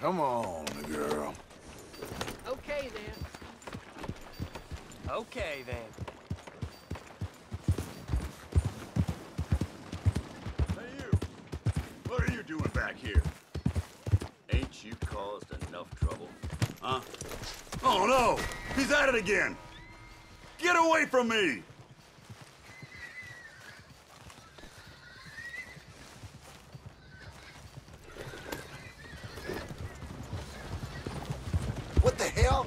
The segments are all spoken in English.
Come on, girl. Okay, then. Okay, then. Doing back here? Ain't you caused enough trouble? Huh? Oh no! He's at it again! Get away from me! What the hell?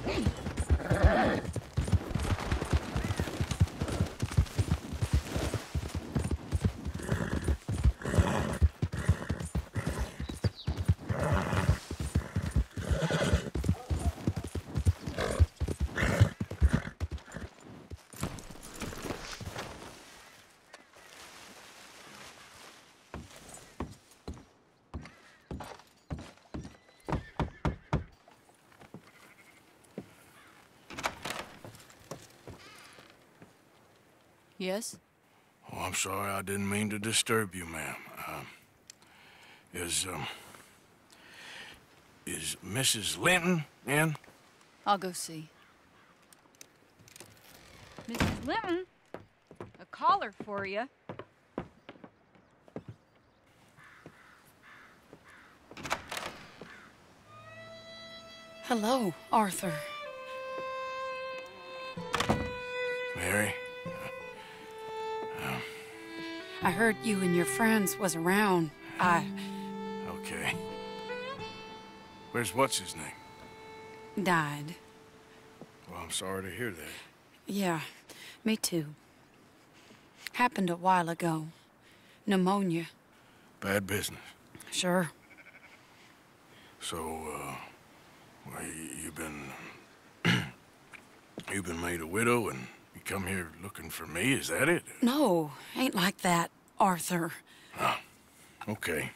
Yes? Oh, I'm sorry. I didn't mean to disturb you, ma'am. Is Mrs. Linton in? I'll go see. Mrs. Linton? A caller for you. Hello, Arthur. Mary? I heard you and your friends was around. Okay. Where's what's-his-name? Died. Well, I'm sorry to hear that. Yeah, me too. Happened a while ago. Pneumonia. Bad business. Sure. So, well, you've been made a widow and... You come here looking for me, is that it? No, ain't like that, Arthur. Ah, okay.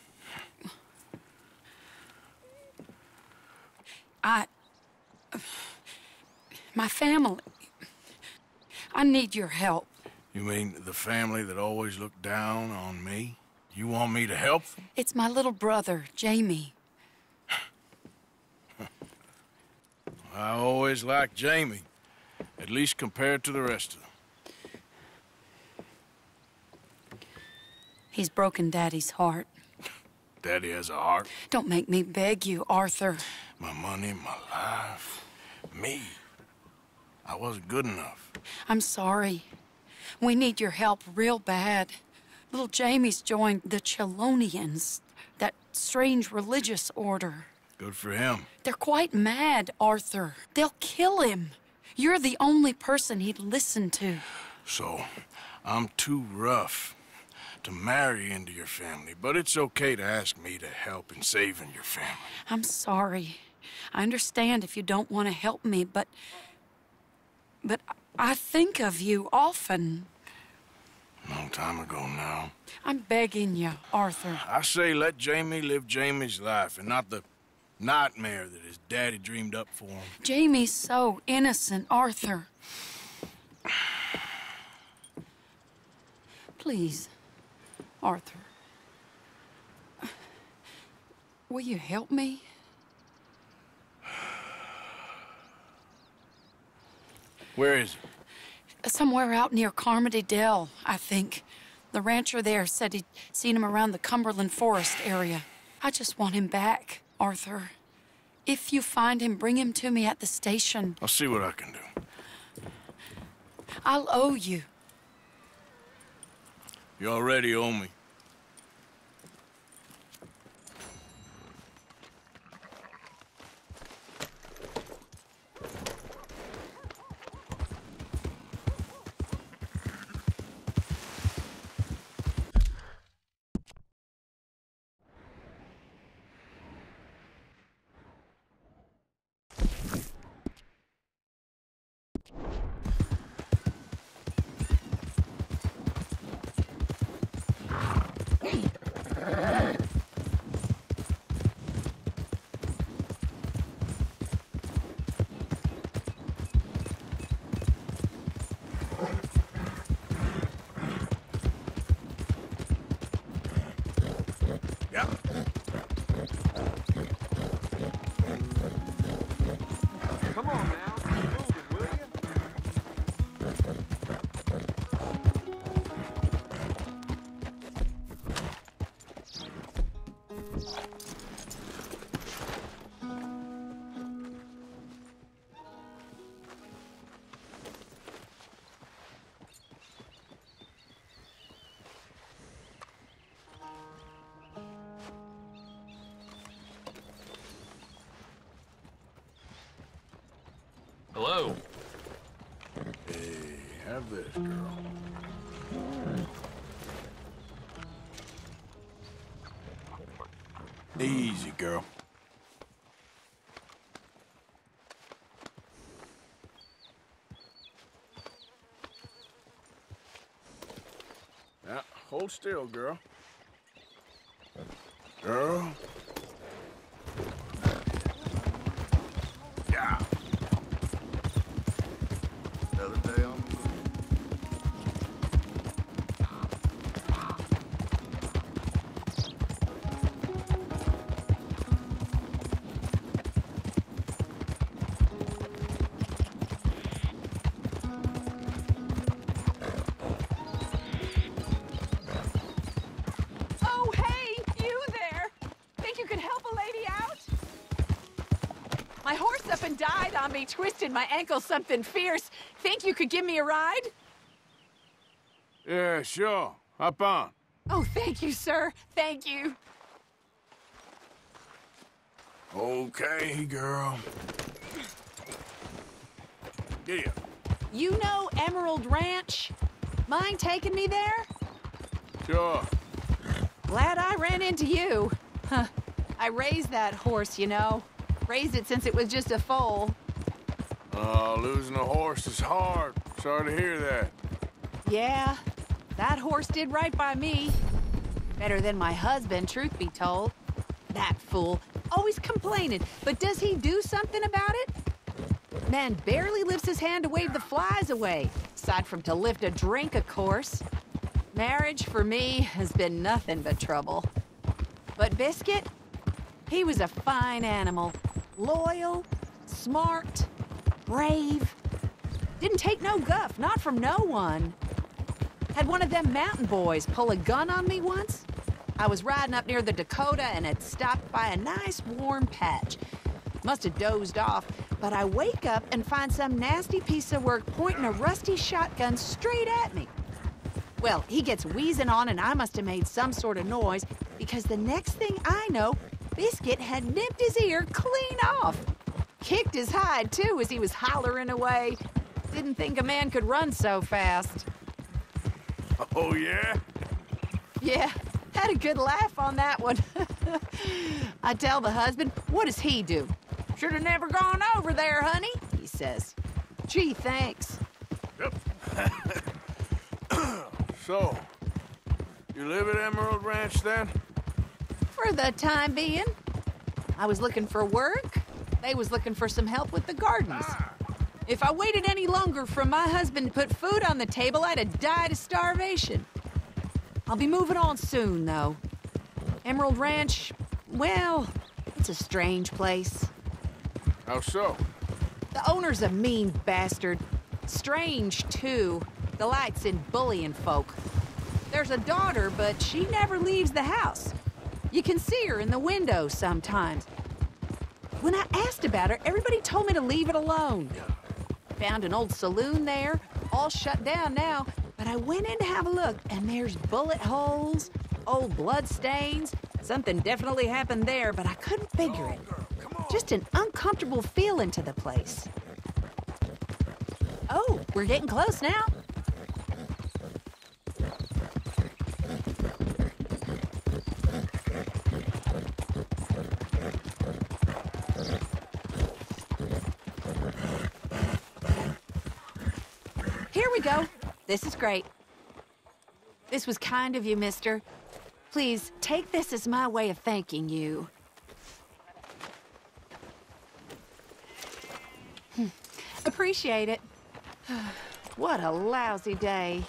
My family... I need your help. You mean the family that always looked down on me? You want me to help them? It's my little brother, Jamie. I always liked Jamie. At least compared to the rest of them. He's broken Daddy's heart. Daddy has a heart? Don't make me beg you, Arthur. My money, my life, me. I wasn't good enough. I'm sorry. We need your help real bad. Little Jamie's joined the Chelonians, that strange religious order. Good for him. They're quite mad, Arthur. They'll kill him. You're the only person he'd listen to. So, I'm too rough to marry into your family, but it's okay to ask me to help in saving your family. I'm sorry. I understand if you don't want to help me, but I think of you often. Long time ago now. I'm begging you, Arthur. I say let Jamie live Jamie's life and not the nightmare that his daddy dreamed up for him. Jamie's so innocent, Arthur. Please, Arthur. Will you help me? Where is it? Somewhere out near Carmody Dell, I think. The rancher there said he'd seen him around the Cumberland Forest area. I just want him back. Arthur, if you find him, bring him to me at the station. I'll see what I can do. I'll owe you. You already owe me. Hello. Hey, have this, girl. Easy, girl. Now, hold still, girl. Girl. Yeah. Another day on the died on me, twisted my ankle something fierce. Think you could give me a ride? Yeah, sure. Hop on. Oh, thank you, sir. Thank you. Okay, girl. Yeah. You know Emerald Ranch? Mind taking me there? Sure. Glad I ran into you. Huh. I raised that horse, you know. Raised it since it was just a foal. Losing a horse is hard. Sorry to hear that. Yeah, that horse did right by me. Better than my husband, truth be told. That fool, always complaining, but does he do something about it? Man barely lifts his hand to wave the flies away, aside from to lift a drink, of course. Marriage, for me, has been nothing but trouble. But Biscuit, he was a fine animal. Loyal, smart, brave. Didn't take no guff, not from no one. Had one of them mountain boys pull a gun on me once. I was riding up near the Dakota and had stopped by a nice warm patch. Must have dozed off, but I wake up and find some nasty piece of work pointing a rusty shotgun straight at me. Well, he gets wheezing on and I must have made some sort of noise because the next thing I know, Biscuit had nipped his ear clean off. Kicked his hide, too, as he was hollering away. Didn't think a man could run so fast. Oh, yeah? Yeah, had a good laugh on that one. I tell the husband, what does he do? Should have never gone over there, honey, he says. Gee, thanks. Yep. So, you live at Emerald Ranch, then? For the time being. I was looking for work. They was looking for some help with the gardens. If I waited any longer for my husband to put food on the table, I'd have died of starvation. I'll be moving on soon, though. Emerald Ranch, well, it's a strange place. How so? The owner's a mean bastard. Strange, too. Delights in bullying folk. There's a daughter, but she never leaves the house. You can see her in the window sometimes. When I asked about her, everybody told me to leave it alone. Found an old saloon there, all shut down now, but I went in to have a look, and there's bullet holes, old blood stains. Something definitely happened there, but I couldn't figure it. Just an uncomfortable feeling to the place. Oh, we're getting close now. Go. This is great. This was kind of you, mister. Please, take this as my way of thanking you. Appreciate it. What a lousy day.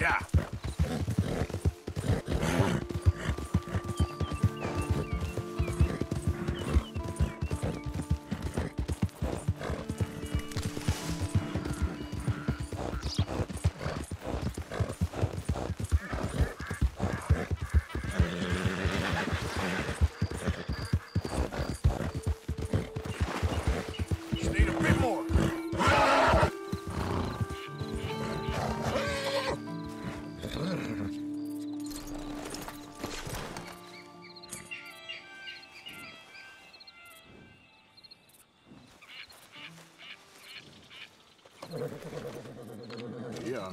Yeah. Yeah.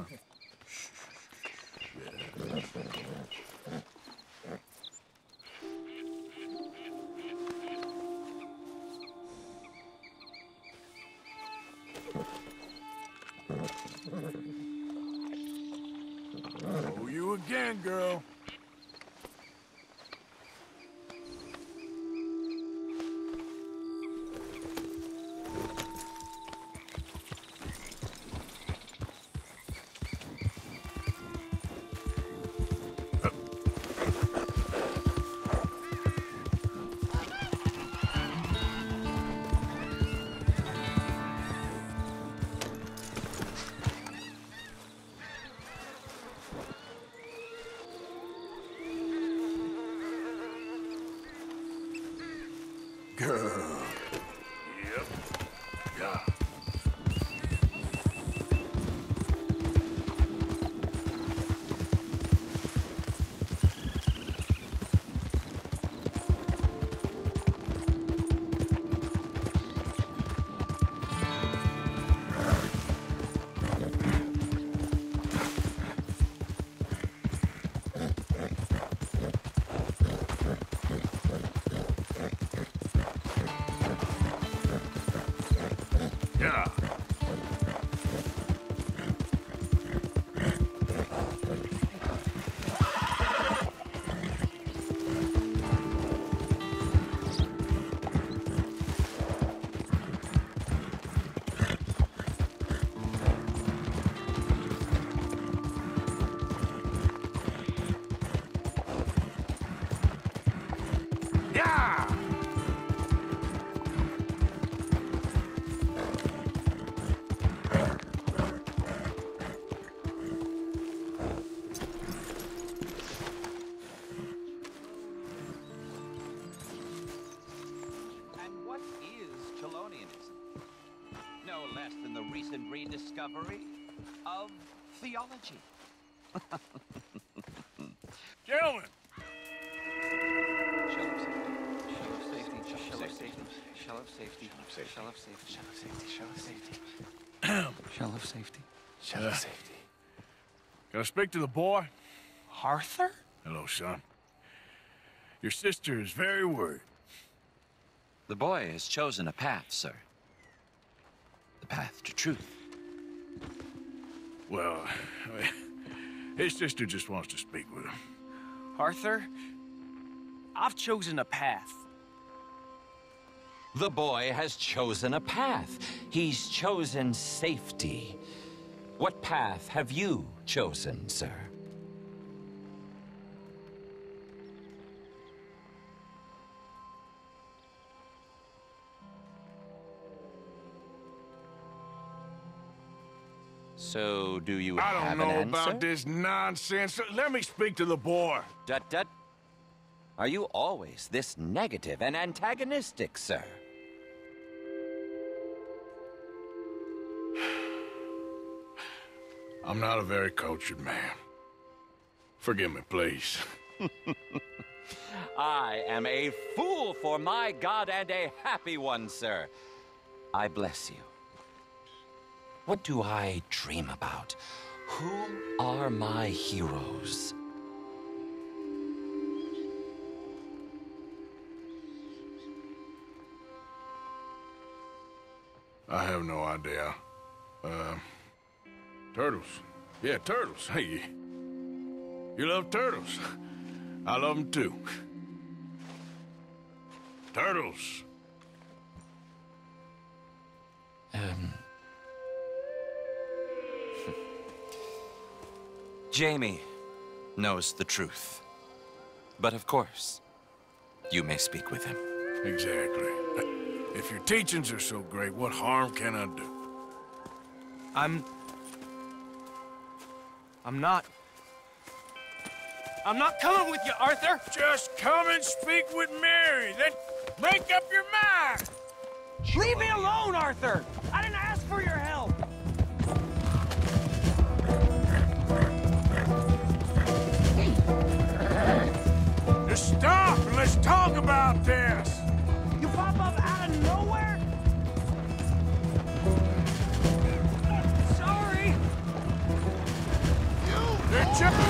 Oh, you again, girl. Rediscovery of theology. Gentlemen! Shell of safety. Shell of safety. Shell of safety. Shell of safety. Shell of safety. Shell of safety. Shell of safety. Shell of safety. Can I speak to the boy? Arthur? Hello, son. Your sister is very worried. The boy has chosen a path, sir. Path to truth. Well, I mean, his sister just wants to speak with him. Arthur, I've chosen a path. The boy has chosen a path. He's chosen safety. What path have you chosen, sir? So, do you have an answer? I don't know about this nonsense. Let me speak to the boy. Dut. Are you always this negative and antagonistic, sir? I'm not a very cultured man. Forgive me, please. I am a fool for my God and a happy one, sir. I bless you. What do I dream about? Who are my heroes? I have no idea. Turtles. Yeah, turtles. Hey, you love turtles. I love them too. Turtles. Jamie knows the truth. But of course, you may speak with him. Exactly. If your teachings are so great, what harm can I do? I'm not coming with you, Arthur! Just come and speak with Mary, then make up your mind! Leave me alone, Arthur! I didn't ask for your help! Stop! Let's talk about this! You pop up out of nowhere? Scripture.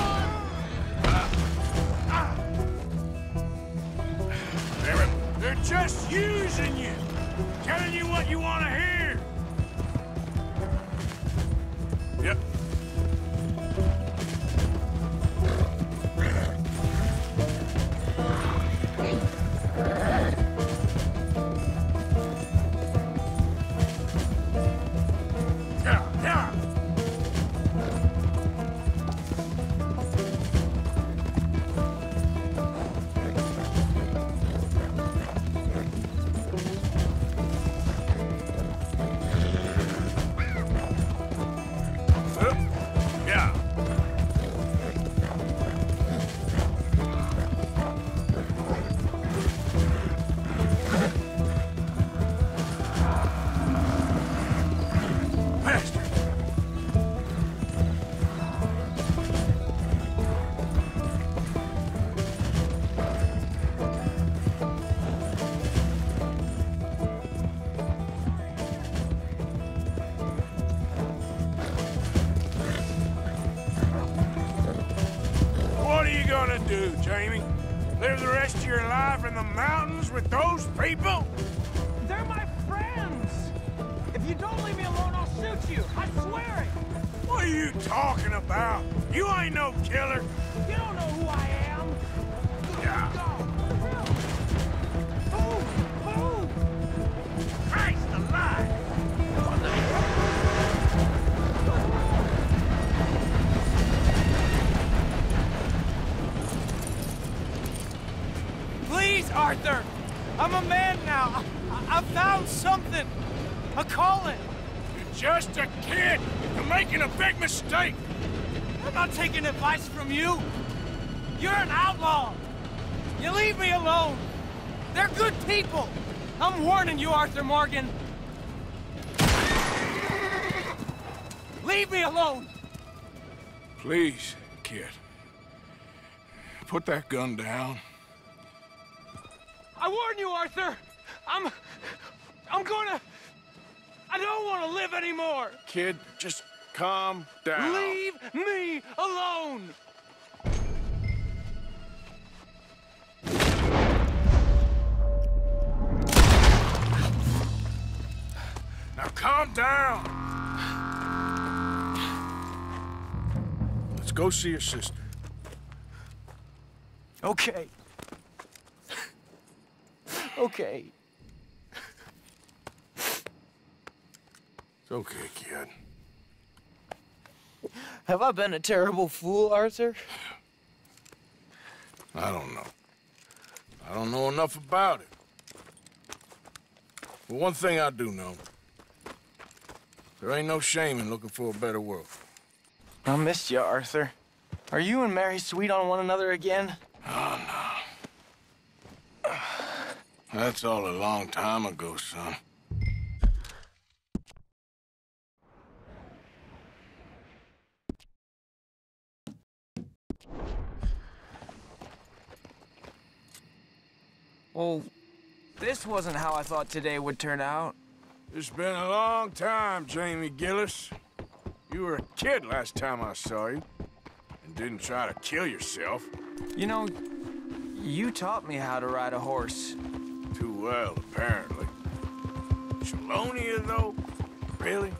They're just using you, telling you what you want to hear. Yep. Do, Jamie? Live the rest of your life in the mountains with those people? They're my friends! If you don't leave me alone, I'll shoot you! I swear it! What are you talking about? You ain't no killer! You don't know who I am! Yeah. Go! Move! Move! Christ alive! What the fuck? Please, Arthur! I'm a man now! I found something! A calling! You're just a kid! You're making a big mistake! I'm not taking advice from you! You're an outlaw! You leave me alone! They're good people! I'm warning you, Arthur Morgan! Leave me alone! Please, kid. Put that gun down. I warn you, Arthur! I'm gonna... I don't want to live anymore! Kid, just calm down. Leave me alone! Now calm down! Let's go see your sister. Okay. Okay. It's okay, kid. Have I been a terrible fool, Arthur? I don't know. I don't know enough about it. But one thing I do know. There ain't no shame in looking for a better world. I missed you, Arthur. Are you and Mary sweet on one another again? Oh, no. That's all a long time ago, son. Well, this wasn't how I thought today would turn out. It's been a long time, Jamie Gillis. You were a kid last time I saw you, and didn't try to kill yourself. You know, you taught me how to ride a horse. Too well, apparently. Chelonia, though? Really?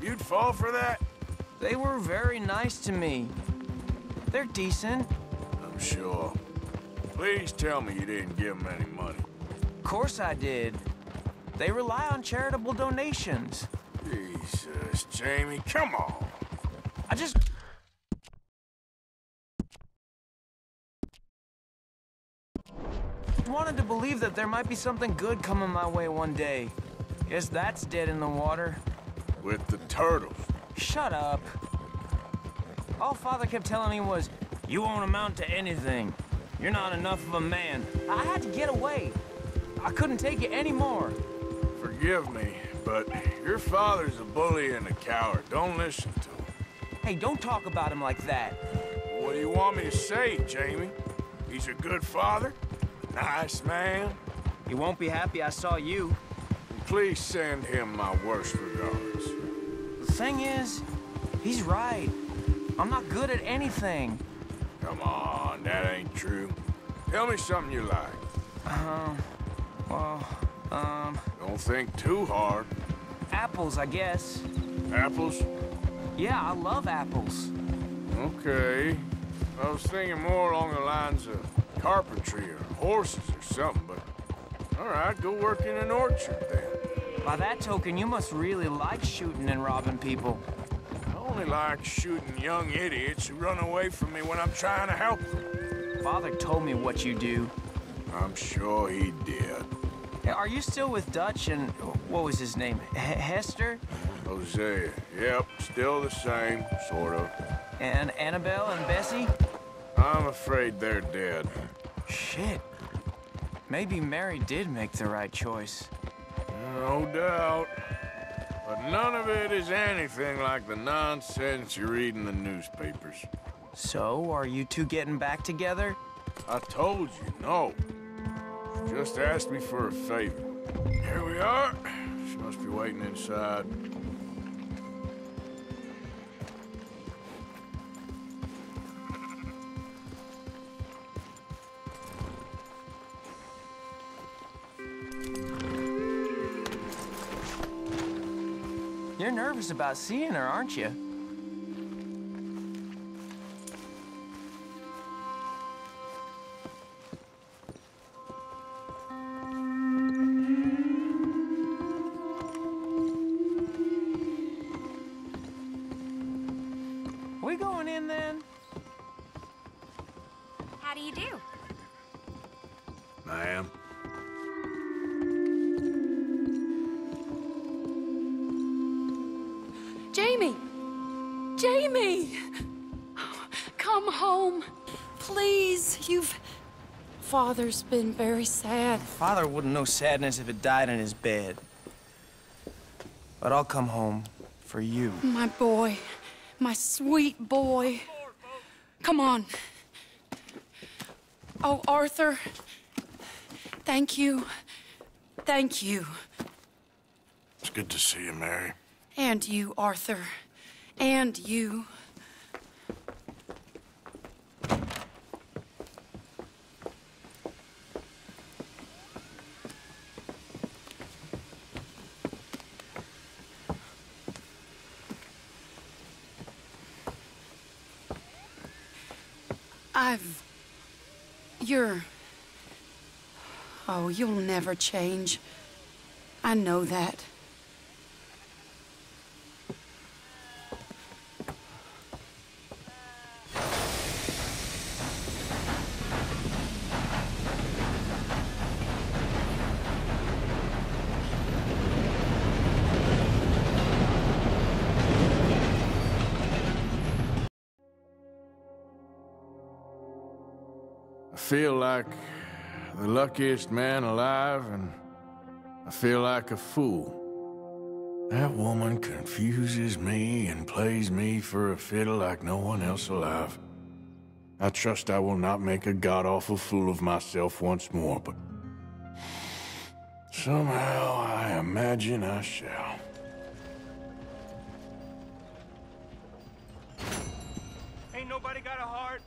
You'd fall for that? They were very nice to me. They're decent. I'm sure. Please tell me you didn't give them any money. Of course I did. They rely on charitable donations. Jesus, Jamie, come on. I just... I wanted to believe that there might be something good coming my way one day. Guess that's dead in the water. With the turtles. Shut up. All Father kept telling me was, you won't amount to anything. You're not enough of a man. I had to get away. I couldn't take it anymore. Forgive me, but your father's a bully and a coward. Don't listen to him. Hey, don't talk about him like that. What do you want me to say, Jamie? He's a good father? Nice man. He won't be happy I saw you. Please send him my worst regards. The thing is, he's right. I'm not good at anything. Come on, that ain't true. Tell me something you like. Don't think too hard. Apples, I guess. Apples? Yeah, I love apples. Okay. I was thinking more along the lines of carpentry or horses or something, but... All right, go work in an orchard then. By that token, you must really like shooting and robbing people. I only like shooting young idiots who run away from me when I'm trying to help them. Father told me what you do. I'm sure he did. Are you still with Dutch and... what was his name? Hester? Hosea. Yep, still the same, sort of. And Annabelle and Bessie? I'm afraid they're dead. Shit. Maybe Mary did make the right choice. No doubt. But none of it is anything like the nonsense you read in the newspapers. So, are you two getting back together? I told you, no. You just asked me for a favor. Here we are. She must be waiting inside. You're nervous about seeing her, aren't you? We going in then? How do you do? Ma'am. Jamie! Jamie! Come home, please. Father's been very sad. Father wouldn't know sadness if it died in his bed. But I'll come home for you. My boy. My sweet boy. Come on. Oh, Arthur. Thank you. Thank you. It's good to see you, Mary. And you, Arthur. And you. Oh, you'll never change. I know that. I feel like the luckiest man alive, and I feel like a fool. That woman confuses me and plays me for a fiddle like no one else alive. I trust I will not make a god-awful fool of myself once more, but somehow I imagine I shall. Ain't nobody got a heart.